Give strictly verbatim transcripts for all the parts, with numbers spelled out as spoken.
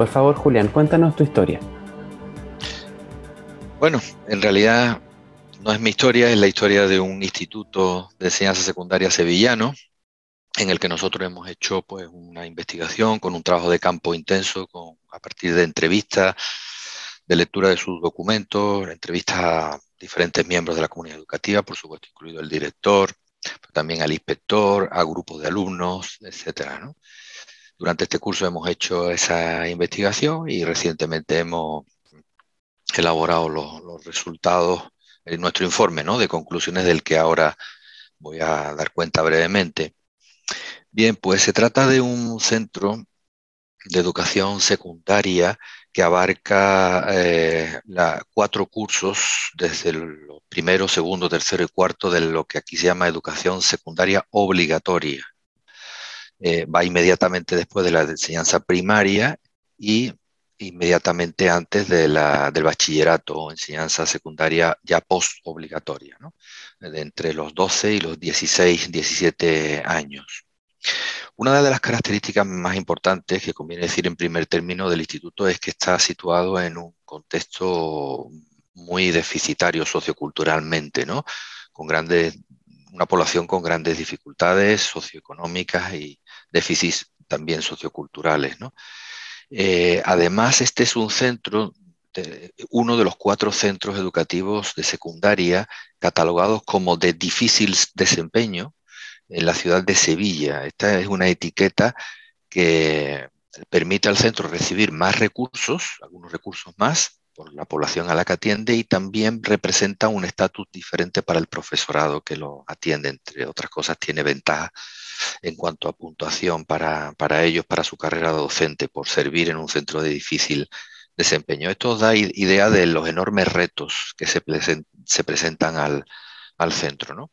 Por favor, Julián, cuéntanos tu historia. Bueno, en realidad no es mi historia, es la historia de un instituto de enseñanza secundaria sevillano, en el que nosotros hemos hecho pues una investigación con un trabajo de campo intenso, con, a partir de entrevistas, de lectura de sus documentos, entrevistas a diferentes miembros de la comunidad educativa, por supuesto incluido el director, pero también al inspector, a grupos de alumnos, etcétera, ¿no? Durante este curso hemos hecho esa investigación y recientemente hemos elaborado los, los resultados, en nuestro informe, ¿no?, de conclusiones, del que ahora voy a dar cuenta brevemente. Bien, pues se trata de un centro de educación secundaria que abarca eh, la, cuatro cursos, desde los primero, segundo, tercero y cuarto, de lo que aquí se llama educación secundaria obligatoria. Eh, va inmediatamente después de la enseñanza primaria y inmediatamente antes de la, del bachillerato o enseñanza secundaria ya post-obligatoria, ¿no?, de entre los doce y los dieciséis, diecisiete años. Una de las características más importantes que conviene decir en primer término del instituto es que está situado en un contexto muy deficitario socioculturalmente, ¿no?, con grandes, una población con grandes dificultades socioeconómicas y déficits también socioculturales, ¿no? Eh, además, este es un centro, de, uno de los cuatro centros educativos de secundaria catalogados como de difícil desempeño en la ciudad de Sevilla. Esta es una etiqueta que permite al centro recibir más recursos, algunos recursos más, por la población a la que atiende, y también representa un estatus diferente para el profesorado que lo atiende. Entre otras cosas, tiene ventajas en cuanto a puntuación para, para ellos, para su carrera docente, por servir en un centro de difícil desempeño. Esto da idea de los enormes retos que se, present, se presentan al, al centro, ¿no?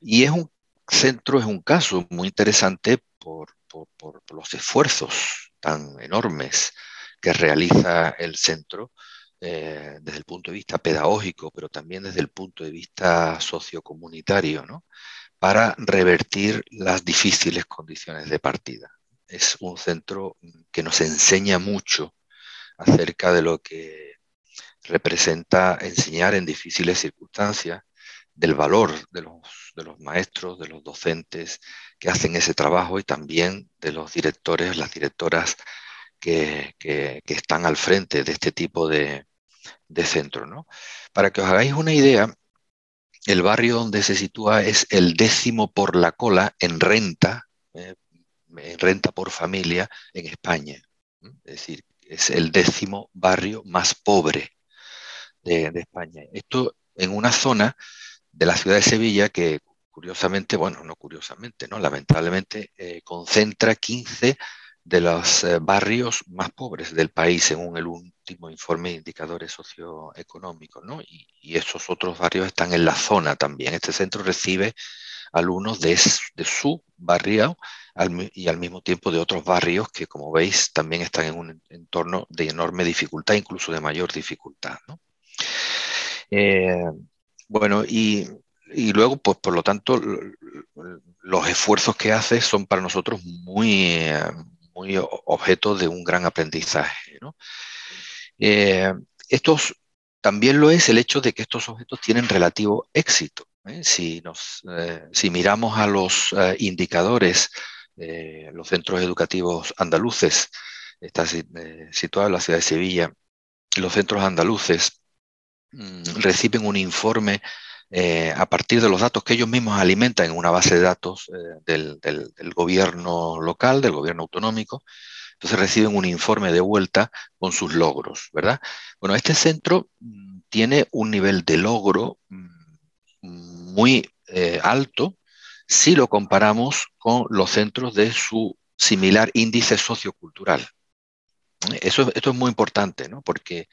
Y es un centro, es un caso muy interesante por, por, por los esfuerzos tan enormes que realiza el centro eh, desde el punto de vista pedagógico, pero también desde el punto de vista sociocomunitario, ¿no?, para revertir las difíciles condiciones de partida. Es un centro que nos enseña mucho acerca de lo que representa enseñar en difíciles circunstancias, del valor de los, de los maestros, de los docentes que hacen ese trabajo, y también de los directores, las directoras que, que, que están al frente de este tipo de, de centro, ¿no? Para que os hagáis una idea, el barrio donde se sitúa es el décimo por la cola en renta, eh, en renta por familia en España. Es decir, es el décimo barrio más pobre de, de España. Esto en una zona de la ciudad de Sevilla que, curiosamente, bueno, no curiosamente, ¿no?, lamentablemente, eh, concentra quince de los eh, barrios más pobres del país, según el último informe de indicadores socioeconómicos, ¿no? Y, y esos otros barrios están en la zona también. Este centro recibe alumnos de, es, de su barrio al, y al mismo tiempo de otros barrios que, como veis, también están en un entorno de enorme dificultad, incluso de mayor dificultad, ¿no? Eh, bueno, y... Y luego, pues por lo tanto, los esfuerzos que hace son para nosotros muy, muy objeto de un gran aprendizaje, ¿no? Eh, estos, también lo es el hecho de que estos objetos tienen relativo éxito, ¿eh? Si, nos, eh, si miramos a los eh, indicadores, eh, los centros educativos andaluces, está eh, situado en la ciudad de Sevilla, los centros andaluces mmm, reciben un informe Eh, a partir de los datos que ellos mismos alimentan en una base de datos eh, del, del, del gobierno local, del gobierno autonómico. Entonces reciben un informe de vuelta con sus logros, ¿verdad? Bueno, este centro tiene un nivel de logro muy eh, alto si lo comparamos con los centros de su similar índice sociocultural. Eso, esto es muy importante, ¿no? Porque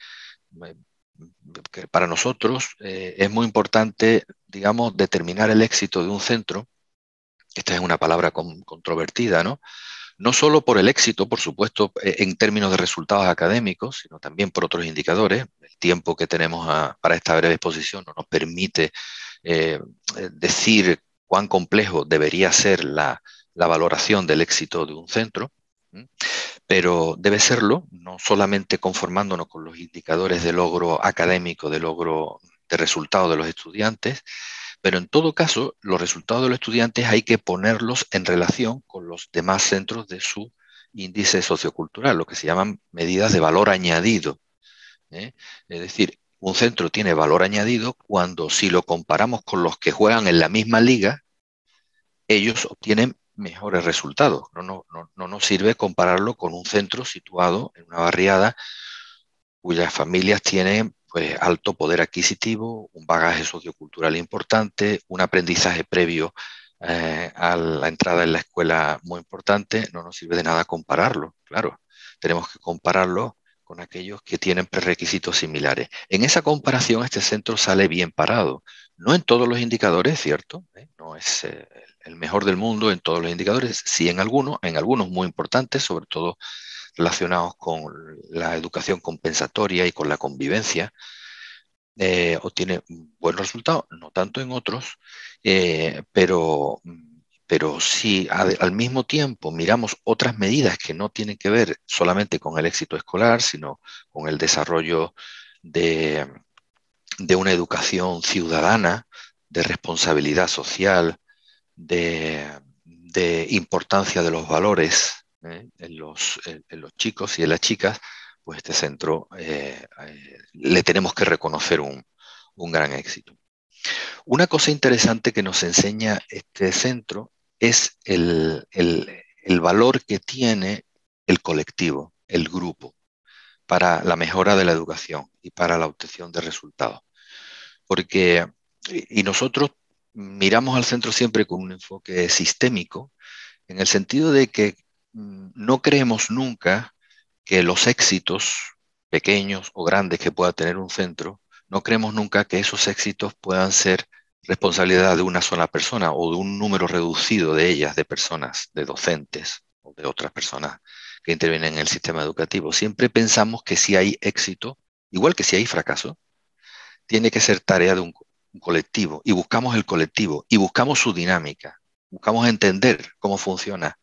Eh, que para nosotros eh, es muy importante, digamos, determinar el éxito de un centro. Esta es una palabra con, controvertida, ¿no? No solo por el éxito, por supuesto, en términos de resultados académicos, sino también por otros indicadores. El tiempo que tenemos a, para esta breve exposición no nos permite eh, decir cuán complejo debería ser la, la valoración del éxito de un centro, Pero debe serlo, no solamente conformándonos con los indicadores de logro académico, de logro de resultados de los estudiantes, pero en todo caso, los resultados de los estudiantes hay que ponerlos en relación con los demás centros de su índice sociocultural, lo que se llaman medidas de valor añadido. ¿eh? Es decir, un centro tiene valor añadido cuando, si lo comparamos con los que juegan en la misma liga, ellos obtienen mejores resultados. No, no, no, no nos sirve compararlo con un centro situado en una barriada cuyas familias tienen pues, alto poder adquisitivo, un bagaje sociocultural importante, un aprendizaje previo eh, a la entrada en la escuela muy importante. No nos sirve de nada compararlo, claro. Tenemos que compararlo con aquellos que tienen prerequisitos similares. En esa comparación este centro sale bien parado. No en todos los indicadores, ¿cierto? ¿Eh? No es eh, el mejor del mundo en todos los indicadores, sí en algunos, en algunos muy importantes, sobre todo relacionados con la educación compensatoria y con la convivencia. Eh, obtiene buenos resultados, no tanto en otros, eh, pero... Pero si al mismo tiempo miramos otras medidas que no tienen que ver solamente con el éxito escolar, sino con el desarrollo de, de una educación ciudadana, de responsabilidad social, de, de importancia de los valores ¿eh? en los, en los chicos y en las chicas, pues este centro eh, eh, le tenemos que reconocer un, un gran éxito. Una cosa interesante que nos enseña este centro es el, el, el valor que tiene el colectivo, el grupo, para la mejora de la educación y para la obtención de resultados. Porque, y nosotros miramos al centro siempre con un enfoque sistémico, en el sentido de que no creemos nunca que los éxitos pequeños o grandes que pueda tener un centro, no creemos nunca que esos éxitos puedan ser responsabilidad de una sola persona o de un número reducido de ellas, de personas, de docentes o de otras personas que intervienen en el sistema educativo. Siempre pensamos que si hay éxito, igual que si hay fracaso, tiene que ser tarea de un, un colectivo. Y buscamos el colectivo, y buscamos su dinámica, buscamos entender cómo funciona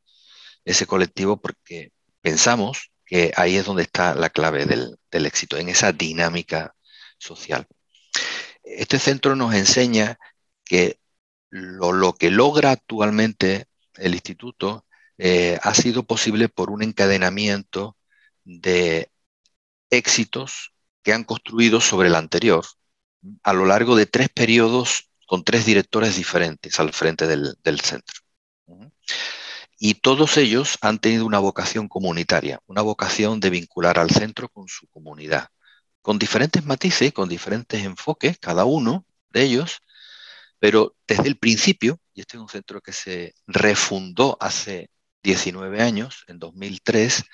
ese colectivo porque pensamos que ahí es donde está la clave del, del éxito, en esa dinámica social. Este centro nos enseña que lo, lo que logra actualmente el instituto eh, ha sido posible por un encadenamiento de éxitos que han construido sobre el anterior a lo largo de tres periodos con tres directores diferentes al frente del, del centro. Y todos ellos han tenido una vocación comunitaria, una vocación de vincular al centro con su comunidad, con diferentes matices, con diferentes enfoques, cada uno de ellos, pero desde el principio, y este es un centro que se refundó hace diecinueve años, en dos mil tres,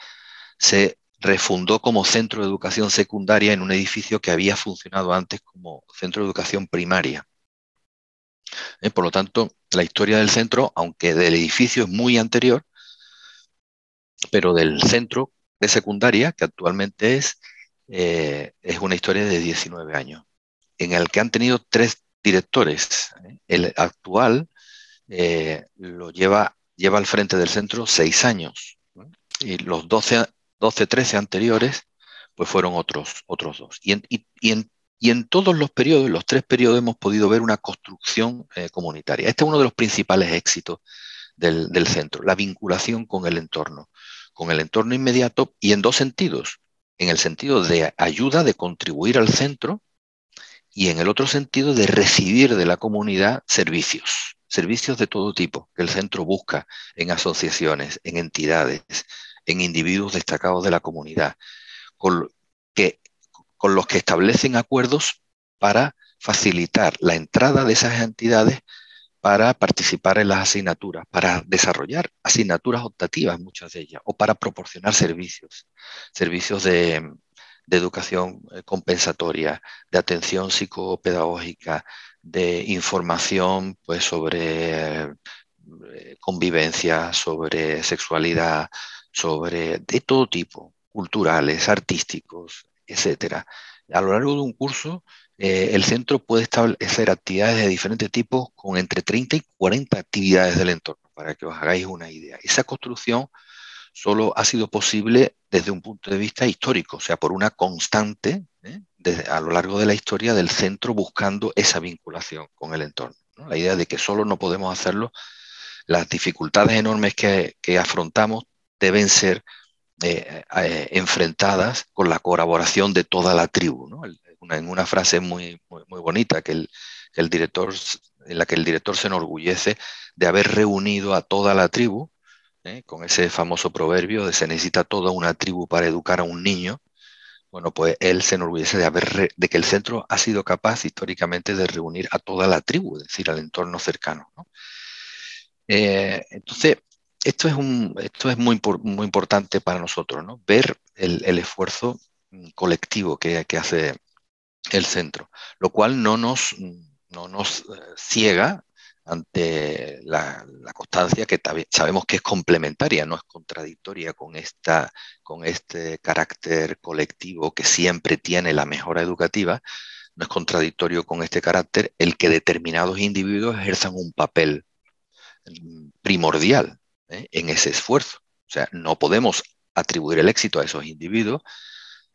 se refundó como centro de educación secundaria en un edificio que había funcionado antes como centro de educación primaria. ¿Eh? Por lo tanto, la historia del centro, aunque del edificio es muy anterior, pero del centro de secundaria, que actualmente es, Eh, es una historia de diecinueve años, en el que han tenido tres directores. El actual eh, lo lleva, lleva al frente del centro seis años, y los doce, trece anteriores pues fueron otros, otros dos. Y en, y, y, en, y en todos los periodos, los tres periodos, hemos podido ver una construcción eh, comunitaria. Este es uno de los principales éxitos del, del centro, la vinculación con el entorno, con el entorno inmediato y en dos sentidos. En el sentido de ayuda, de contribuir al centro, y en el otro sentido de recibir de la comunidad servicios, servicios de todo tipo que el centro busca en asociaciones, en entidades, en individuos destacados de la comunidad, con, que, con los que establecen acuerdos para facilitar la entrada de esas entidades para participar en las asignaturas, para desarrollar asignaturas optativas, muchas de ellas, o para proporcionar servicios, servicios de, de educación compensatoria, de atención psicopedagógica, de información pues, sobre convivencia, sobre sexualidad, sobre de todo tipo, culturales, artísticos, etcétera. A lo largo de un curso, eh, el centro puede establecer actividades de diferentes tipos con entre treinta y cuarenta actividades del entorno, para que os hagáis una idea. Esa construcción solo ha sido posible desde un punto de vista histórico, o sea, por una constante, ¿eh? desde, a lo largo de la historia del centro buscando esa vinculación con el entorno, ¿no? La idea de que solo no podemos hacerlo, las dificultades enormes que, que afrontamos deben ser eh, eh, enfrentadas con la colaboración de toda la tribu, ¿no? El, una, en una frase muy, muy, muy bonita que el, que el director, en la que el director se enorgullece de haber reunido a toda la tribu, ¿eh? con ese famoso proverbio de se necesita toda una tribu para educar a un niño. Bueno, pues él se enorgullece de, haber, de que el centro ha sido capaz históricamente de reunir a toda la tribu, es decir, al entorno cercano, ¿no? Eh, entonces, esto es, un, esto es muy, muy importante para nosotros, ¿no? Ver el, el esfuerzo colectivo que, que hace el centro, lo cual no nos, no nos ciega ante la, la constancia que sabemos que es complementaria, no es contradictoria con, esta, con este carácter colectivo que siempre tiene la mejora educativa, no es contradictorio con este carácter el que determinados individuos ejerzan un papel primordial, ¿eh? en ese esfuerzo. O sea, no podemos atribuir el éxito a esos individuos,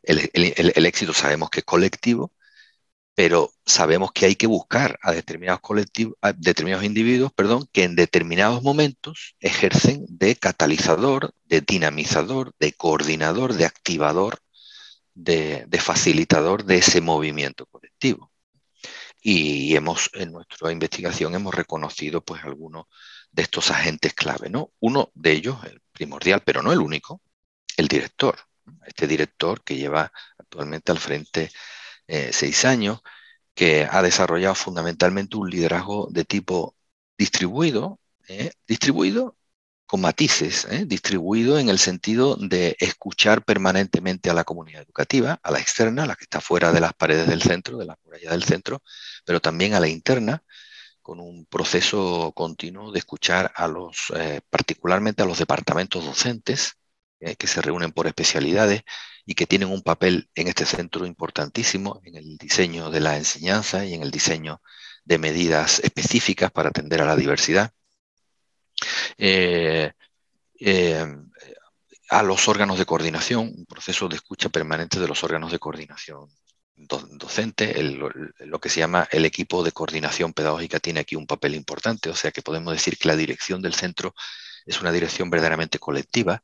el, el, el, el éxito sabemos que es colectivo, pero sabemos que hay que buscar a determinados colectivos, a determinados individuos, perdón, que en determinados momentos ejercen de catalizador, de dinamizador, de coordinador, de activador, de, de facilitador de ese movimiento colectivo. Y hemos, en nuestra investigación hemos reconocido pues algunos de estos agentes clave, ¿no? Uno de ellos, el primordial, pero no el único, el director. Este director que lleva actualmente al frente eh, seis años, que ha desarrollado fundamentalmente un liderazgo de tipo distribuido, eh, distribuido con matices, eh, distribuido en el sentido de escuchar permanentemente a la comunidad educativa, a la externa, la que está fuera de las paredes del centro, de la muralla del centro, pero también a la interna, con un proceso continuo de escuchar a los, eh, particularmente a los departamentos docentes, eh, que se reúnen por especialidades y que tienen un papel en este centro importantísimo, en el diseño de la enseñanza y en el diseño de medidas específicas para atender a la diversidad. Eh, eh, a los órganos de coordinación, un proceso de escucha permanente de los órganos de coordinación do docente, el, lo que se llama el equipo de coordinación pedagógica tiene aquí un papel importante, o sea que podemos decir que la dirección del centro es una dirección verdaderamente colectiva,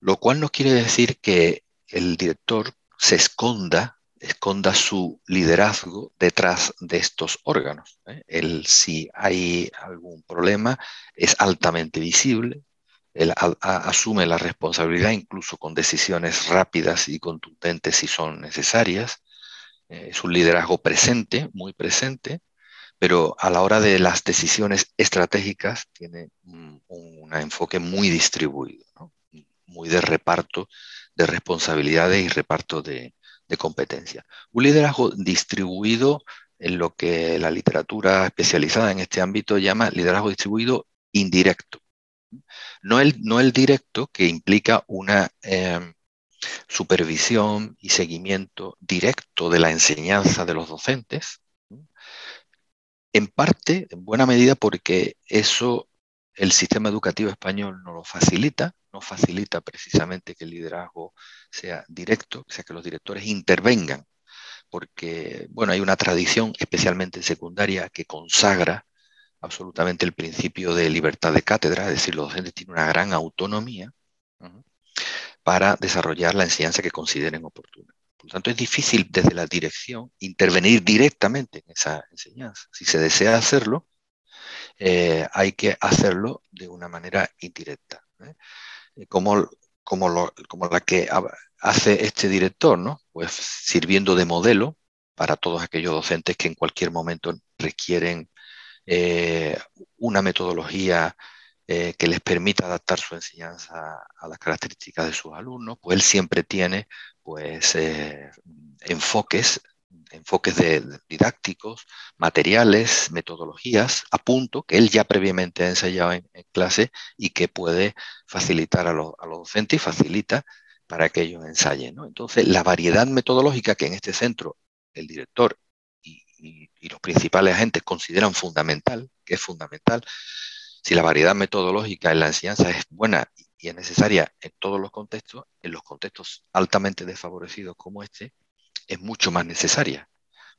lo cual no quiere decir que el director se esconda esconda su liderazgo detrás de estos órganos, ¿eh? Él, si hay algún problema, es altamente visible, él a, a, asume la responsabilidad incluso con decisiones rápidas y contundentes si son necesarias, eh, es un liderazgo presente, muy presente, pero a la hora de las decisiones estratégicas tiene un, un enfoque muy distribuido, ¿no? Muy de reparto de responsabilidades y reparto de de competencia. Un liderazgo distribuido en lo que la literatura especializada en este ámbito llama liderazgo distribuido indirecto. No el, no el directo, que implica una eh, supervisión y seguimiento directo de la enseñanza de los docentes, en parte, en buena medida, porque eso el sistema educativo español no lo facilita, no facilita precisamente que el liderazgo sea directo, o sea, que los directores intervengan, porque bueno, hay una tradición, especialmente secundaria, que consagra absolutamente el principio de libertad de cátedra, es decir, los docentes tienen una gran autonomía para desarrollar la enseñanza que consideren oportuna. Por lo tanto, es difícil desde la dirección intervenir directamente en esa enseñanza. Si se desea hacerlo, eh, hay que hacerlo de una manera indirecta, ¿eh? Como, como, lo, como la que hace este director, ¿no? Pues sirviendo de modelo para todos aquellos docentes que en cualquier momento requieren eh, una metodología eh, que les permita adaptar su enseñanza a las características de sus alumnos, pues él siempre tiene pues, eh, enfoques, enfoques de, de didácticos, materiales, metodologías a punto que él ya previamente ha ensayado en, en clase y que puede facilitar a, lo, a los docentes y facilita para que ellos ensayen, ¿no? Entonces, la variedad metodológica que en este centro el director y, y, y los principales agentes consideran fundamental, que es fundamental, si la variedad metodológica en la enseñanza es buena y es necesaria en todos los contextos, en los contextos altamente desfavorecidos como este, es mucho más necesaria,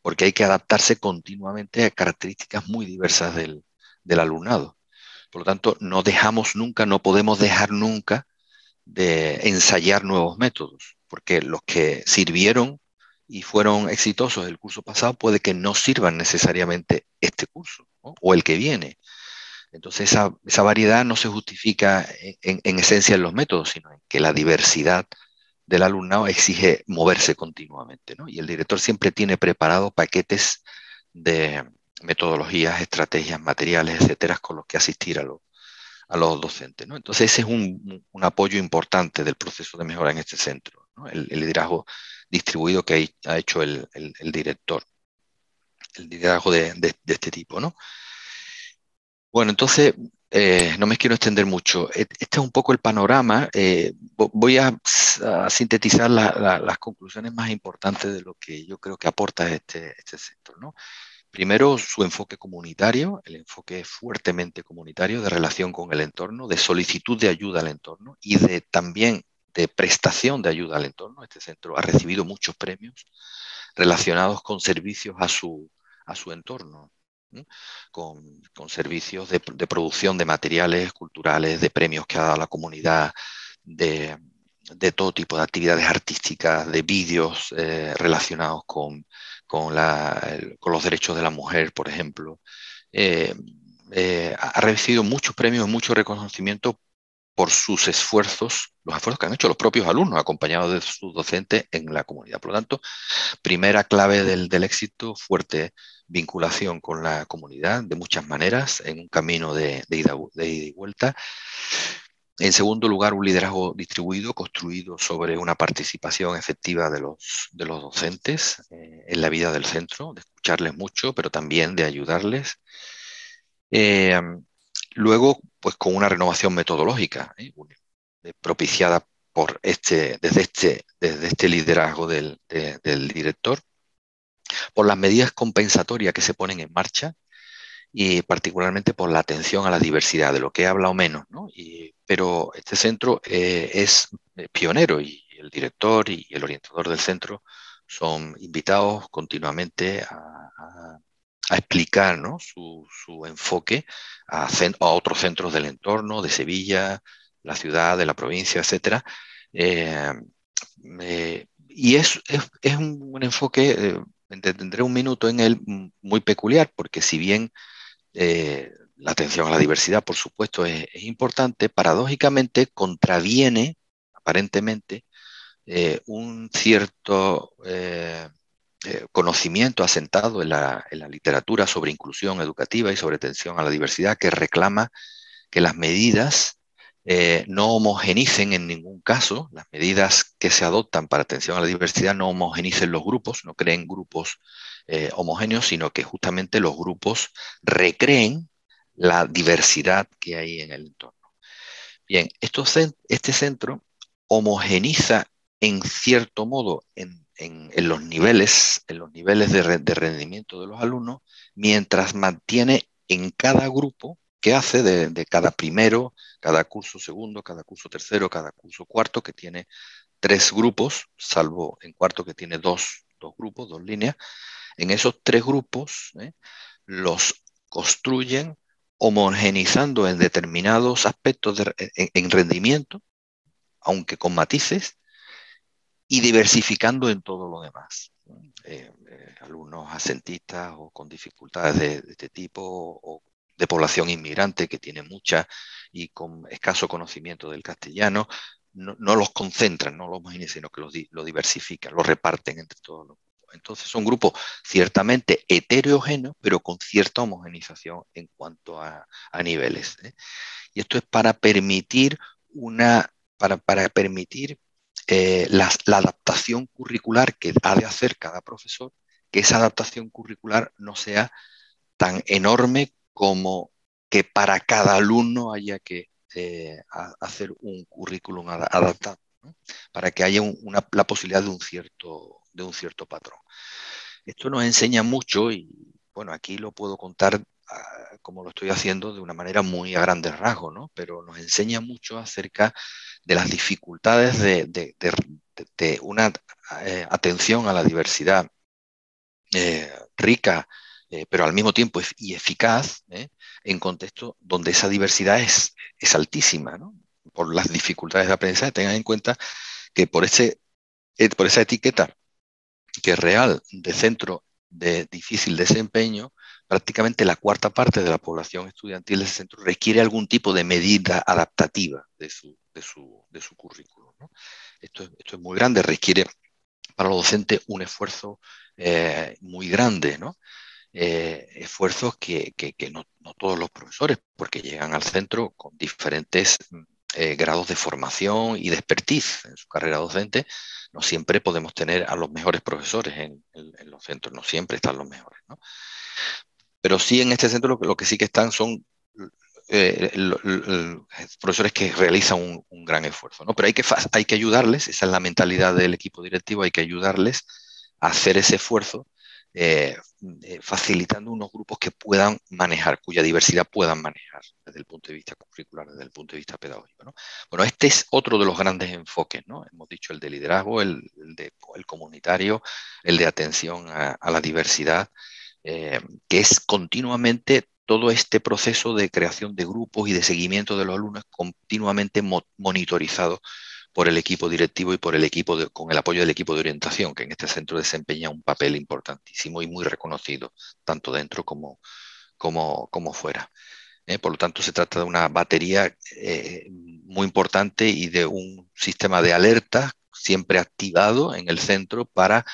porque hay que adaptarse continuamente a características muy diversas del, del alumnado. Por lo tanto, no dejamos nunca, no podemos dejar nunca de ensayar nuevos métodos, porque los que sirvieron y fueron exitosos el curso pasado puede que no sirvan necesariamente este curso, ¿no? O el que viene. Entonces esa, esa variedad no se justifica en, en esencia en los métodos, sino en que la diversidad del alumnado exige moverse continuamente, ¿no? Y el director siempre tiene preparado paquetes de metodologías, estrategias, materiales, etcétera, con los que asistir a, lo, a los docentes, ¿no? Entonces ese es un, un apoyo importante del proceso de mejora en este centro, ¿no? El, el liderazgo distribuido que ha hecho el, el, el director, el liderazgo de, de, de este tipo, ¿no? Bueno, entonces, eh, no me quiero extender mucho. Este es un poco el panorama. Eh, voy a, a sintetizar la, la, las conclusiones más importantes de lo que yo creo que aporta este, este sector, ¿no? Primero, su enfoque comunitario, el enfoque fuertemente comunitario de relación con el entorno, de solicitud de ayuda al entorno y de, también de prestación de ayuda al entorno. Este centro ha recibido muchos premios relacionados con servicios a su, a su entorno. Con, con servicios de, de producción de materiales culturales, de premios que ha dado la comunidad, de, de todo tipo de actividades artísticas, de vídeos eh, relacionados con, con, la, el, con los derechos de la mujer, por ejemplo. Eh, eh, ha recibido muchos premios, mucho reconocimiento por sus esfuerzos, los esfuerzos que han hecho los propios alumnos, acompañados de sus docentes en la comunidad. Por lo tanto, primera clave del, del éxito, fuerte vinculación con la comunidad de muchas maneras, en un camino de, de, ida, de ida y vuelta. En segundo lugar, un liderazgo distribuido, construido sobre una participación efectiva de los, de los docentes eh, en la vida del centro, de escucharles mucho, pero también de ayudarles. Eh, luego, pues con una renovación metodológica, ¿eh? propiciada por este, desde, este, desde este liderazgo del, de, del director, por las medidas compensatorias que se ponen en marcha y particularmente por la atención a la diversidad, de lo que he hablado menos, ¿no? Y, pero este centro eh, es pionero y el director y el orientador del centro son invitados continuamente a, a, a explicar, ¿no? su, su enfoque a, a otros centros del entorno, de Sevilla, la ciudad, de la provincia, etcétera. Eh, eh, y es, es, es un, un enfoque... Eh, Tendré un minuto en él muy peculiar, porque si bien eh, la atención a la diversidad, por supuesto, es, es importante, paradójicamente contraviene, aparentemente, eh, un cierto eh, eh, conocimiento asentado en la, en la literatura sobre inclusión educativa y sobre atención a la diversidad, que reclama que las medidas eh, no homogenicen en ningún caso, las medidas que se adoptan para atención a la diversidad no homogenicen los grupos, no creen grupos eh, homogéneos, sino que justamente los grupos recreen la diversidad que hay en el entorno. Bien, esto, este centro homogeniza en cierto modo en, en, en los niveles, en los niveles de, re, de rendimiento de los alumnos, mientras mantiene en cada grupo que hace de, de cada primero, cada curso segundo, cada curso tercero, cada curso cuarto, que tiene tres grupos, salvo en cuarto que tiene dos, dos grupos, dos líneas. En esos tres grupos ¿eh? los construyen homogenizando en determinados aspectos de, en, en rendimiento, aunque con matices, y diversificando en todo lo demás. Eh, eh, alumnos asentistas o con dificultades de, de este tipo, o de población inmigrante que tiene mucha y con escaso conocimiento del castellano, no, no los concentran, no los homogenizan, sino que los di, lo diversifican, los reparten entre todos los grupos. Entonces son grupos ciertamente heterogéneos, pero con cierta homogenización en cuanto a, a niveles, ¿eh? Y esto es para permitir, una, para, para permitir eh, la, la adaptación curricular que ha de hacer cada profesor, que esa adaptación curricular no sea tan enorme como que para cada alumno haya que eh, hacer un currículum adaptado, ¿no? Para que haya un, una, la posibilidad de un, cierto, de un cierto patrón. Esto nos enseña mucho y, bueno, aquí lo puedo contar uh, como lo estoy haciendo de una manera muy a grandes rasgos, ¿no? Pero nos enseña mucho acerca de las dificultades de, de, de, de una eh, atención a la diversidad eh, rica, eh, pero al mismo tiempo y eficaz, ¿eh? en contextos donde esa diversidad es, es altísima, ¿no? Por las dificultades de aprendizaje, tengan en cuenta que por, ese, por esa etiqueta que es real de centro de difícil desempeño, prácticamente la cuarta parte de la población estudiantil de ese centro requiere algún tipo de medida adaptativa de su, de su, de su currículum, ¿no? Esto, esto es muy grande, requiere para los docentes un esfuerzo eh, muy grande, ¿no? Eh, esfuerzos que, que, que no, no todos los profesores, porque llegan al centro con diferentes eh, grados de formación y de expertise en su carrera docente. No siempre podemos tener a los mejores profesores en, en, en los centros, no siempre están los mejores, ¿no? Pero sí, en este centro lo, lo que sí que están son eh, lo, lo, profesores que realizan un, un gran esfuerzo, ¿no? Pero hay que, hay que ayudarles, esa es la mentalidad del equipo directivo, hay que ayudarles a hacer ese esfuerzo, Eh, eh, facilitando unos grupos que puedan manejar, cuya diversidad puedan manejar desde el punto de vista curricular, desde el punto de vista pedagógico, ¿no? Bueno, este es otro de los grandes enfoques, ¿no? Hemos dicho el de liderazgo, el, el, de, el comunitario, el de atención a, a la diversidad, eh, que es continuamente todo este proceso de creación de grupos y de seguimiento de los alumnos continuamente mo- monitorizado por el equipo directivo y por el equipo de, con el apoyo del equipo de orientación, que en este centro desempeña un papel importantísimo y muy reconocido, tanto dentro como, como, como fuera. ¿Eh? Por lo tanto, se trata de una batería eh, muy importante y de un sistema de alerta siempre activado en el centro para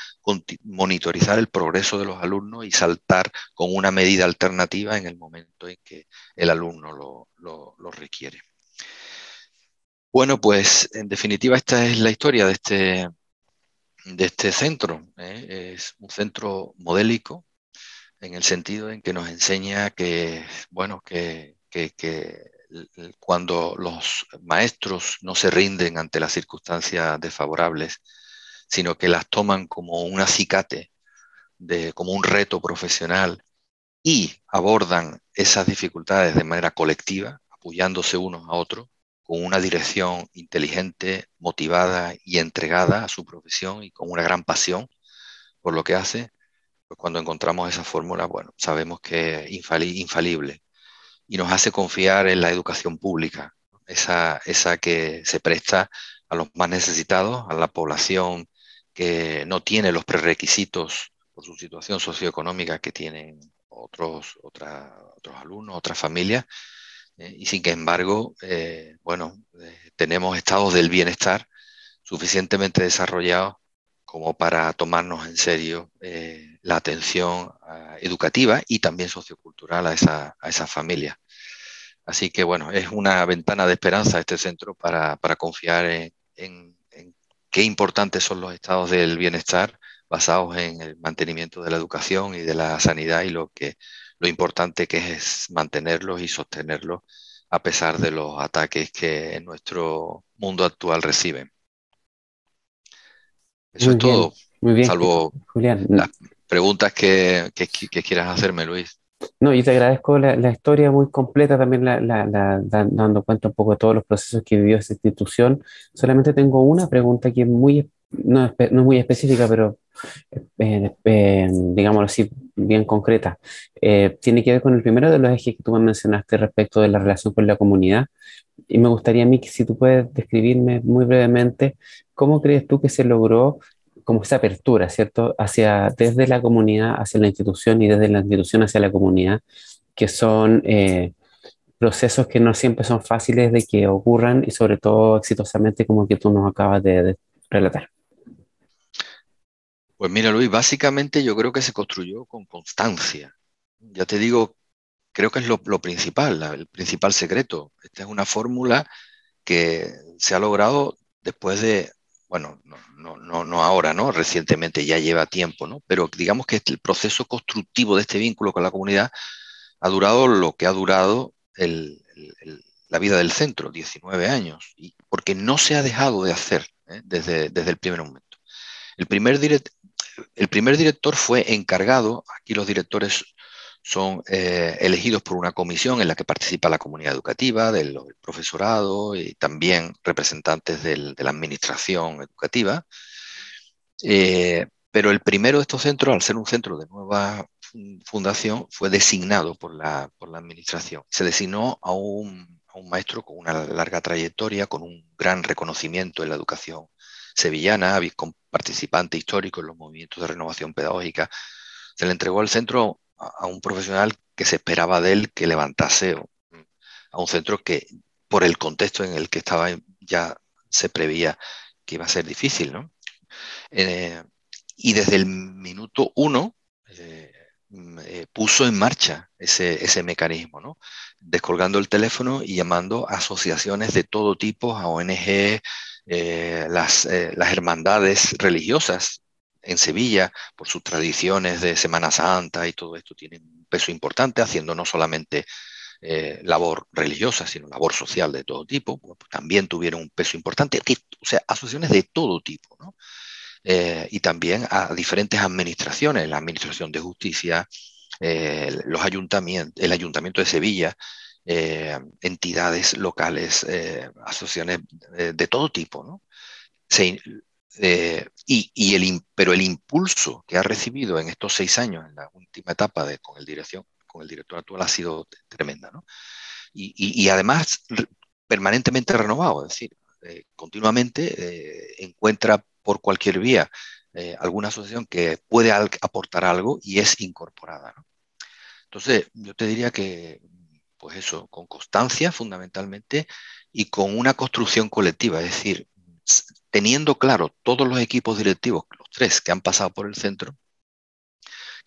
monitorizar el progreso de los alumnos y saltar con una medida alternativa en el momento en que el alumno lo, lo, lo requiere. Bueno, pues en definitiva esta es la historia de este, de este centro, ¿eh? Es un centro modélico en el sentido en que nos enseña que, bueno, que, que, que cuando los maestros no se rinden ante las circunstancias desfavorables, sino que las toman como un acicate, de, como un reto profesional, y abordan esas dificultades de manera colectiva, apoyándose unos a otros, con una dirección inteligente, motivada y entregada a su profesión y con una gran pasión por lo que hace, pues cuando encontramos esa fórmula, bueno, sabemos que es infali- infalible y nos hace confiar en la educación pública, esa, esa que se presta a los más necesitados, a la población que no tiene los prerequisitos por su situación socioeconómica que tienen otros, otra, otros alumnos, otras familias, y sin embargo, eh, bueno, eh, tenemos estados del bienestar suficientemente desarrollados como para tomarnos en serio eh, la atención eh, educativa y también sociocultural a esa, a esa familia. Así que, bueno, es una ventana de esperanza este centro para, para confiar en, en, en qué importantes son los estados del bienestar basados en el mantenimiento de la educación y de la sanidad y lo que... lo importante que es mantenerlos y sostenerlos a pesar de los ataques que en nuestro mundo actual reciben. Eso muy es bien, todo, muy bien, salvo Julián, las preguntas que, que, que quieras hacerme, Luis. No, yo te agradezco la, la historia muy completa, también la, la, la, dando cuenta un poco de todos los procesos que vivió esta institución. Solamente tengo una pregunta que es muy, no, no es muy específica, pero eh, eh, digámoslo así, bien concreta. Eh, tiene que ver con el primero de los ejes que tú me mencionaste respecto de la relación con la comunidad, y me gustaría a mí que si tú puedes describirme muy brevemente cómo crees tú que se logró como esa apertura, ¿cierto?, hacia, desde la comunidad hacia la institución y desde la institución hacia la comunidad, que son eh, procesos que no siempre son fáciles de que ocurran y sobre todo exitosamente como que tú nos acabas de, de relatar. Pues mira, Luis, básicamente yo creo que se construyó con constancia. Ya te digo, creo que es lo, lo principal, el principal secreto. Esta es una fórmula que se ha logrado después de, bueno, no, no, no, no ahora, ¿no? Recientemente ya lleva tiempo, ¿no? Pero digamos que el proceso constructivo de este vínculo con la comunidad ha durado lo que ha durado el, el, la vida del centro, diecinueve años, y porque no se ha dejado de hacer, ¿eh? desde, desde el primer momento. El primer, direct, el primer director fue encargado, aquí los directores son eh, elegidos por una comisión en la que participa la comunidad educativa, del, el profesorado y también representantes del, de la administración educativa. Eh, pero el primero de estos centros, al ser un centro de nueva fundación, fue designado por la, por la administración. Se designó a un, a un maestro con una larga trayectoria, con un gran reconocimiento en la educación sevillana, participante histórico en los movimientos de renovación pedagógica. Se le entregó al centro a un profesional que se esperaba de él que levantase a un centro que, por el contexto en el que estaba, ya se prevía que iba a ser difícil, ¿no? Eh, y desde el minuto uno eh, eh, puso en marcha ese, ese mecanismo, ¿no? Descolgando el teléfono y llamando a asociaciones de todo tipo, a O N G, eh, las, eh, las hermandades religiosas. En Sevilla, por sus tradiciones de Semana Santa y todo esto, tienen un peso importante, haciendo no solamente eh, labor religiosa, sino labor social de todo tipo. Pues también tuvieron un peso importante, que, o sea, asociaciones de todo tipo, ¿no? Eh, y también a diferentes administraciones, la Administración de Justicia, eh, los ayuntamientos, el Ayuntamiento de Sevilla, eh, entidades locales, eh, asociaciones eh, de todo tipo, ¿no? Se, Eh, y, y el, pero el impulso que ha recibido en estos seis años, en la última etapa de, con, el dirección, con el director actual, ha sido tremenda, ¿no? Y, y, y además re, permanentemente renovado, es decir, eh, continuamente eh, encuentra por cualquier vía eh, alguna asociación que puede al, aportar algo y es incorporada, ¿no? Entonces, yo te diría que, pues eso, con constancia fundamentalmente y con una construcción colectiva, es decir, teniendo claro todos los equipos directivos, los tres que han pasado por el centro,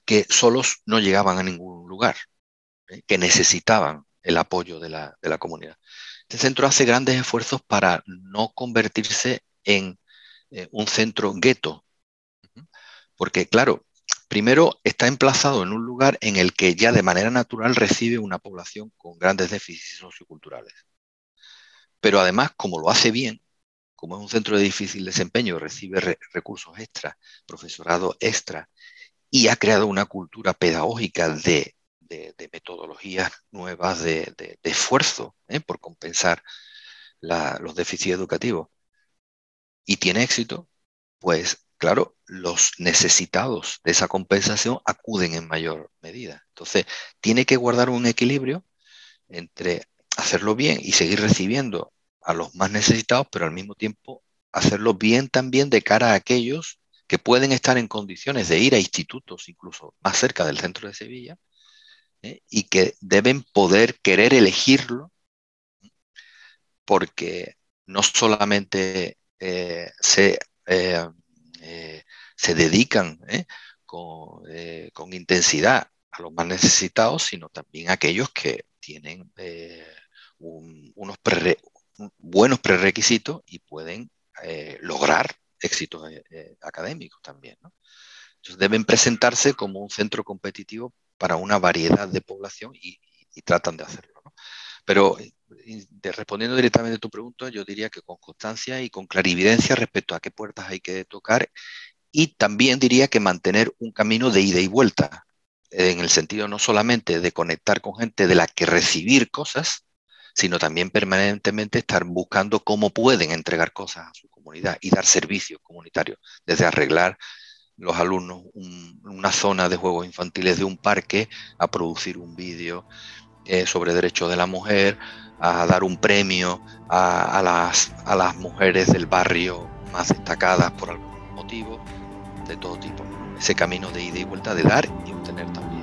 que solos no llegaban a ningún lugar, ¿eh? Que necesitaban el apoyo de la, de la comunidad. Este centro hace grandes esfuerzos para no convertirse en eh, un centro gueto, porque claro, primero está emplazado en un lugar en el que ya de manera natural recibe una población con grandes déficits socioculturales. Pero además, como lo hace bien, como es un centro de difícil desempeño, recibe re recursos extra, profesorado extra, y ha creado una cultura pedagógica de, de, de metodologías nuevas, de, de, de esfuerzo, ¿eh? Por compensar la, los déficits educativos. Y tiene éxito, pues claro, los necesitados de esa compensación acuden en mayor medida. Entonces, tiene que guardar un equilibrio entre hacerlo bien y seguir recibiendo a los más necesitados, pero al mismo tiempo hacerlo bien también de cara a aquellos que pueden estar en condiciones de ir a institutos, incluso más cerca del centro de Sevilla, ¿eh? Y que deben poder querer elegirlo, porque no solamente eh, se, eh, eh, se dedican ¿eh? Con, eh, con intensidad a los más necesitados, sino también a aquellos que tienen eh, un, unos pre buenos prerequisitos y pueden eh, lograr éxitos eh, académicos también, ¿no? Entonces deben presentarse como un centro competitivo para una variedad de población y, y tratan de hacerlo, ¿no? Pero de, respondiendo directamente a tu pregunta, yo diría que con constancia y con clarividencia respecto a qué puertas hay que tocar, y también diría que mantener un camino de ida y vuelta, en el sentido no solamente de conectar con gente de la que recibir cosas, sino también permanentemente estar buscando cómo pueden entregar cosas a su comunidad y dar servicios comunitarios, desde arreglar los alumnos un, una zona de juegos infantiles de un parque, a producir un vídeo eh, sobre derechos de la mujer, a dar un premio a, a, las, a las mujeres del barrio más destacadas por algún motivo, de todo tipo. Ese camino de ida y vuelta, de dar y obtener también.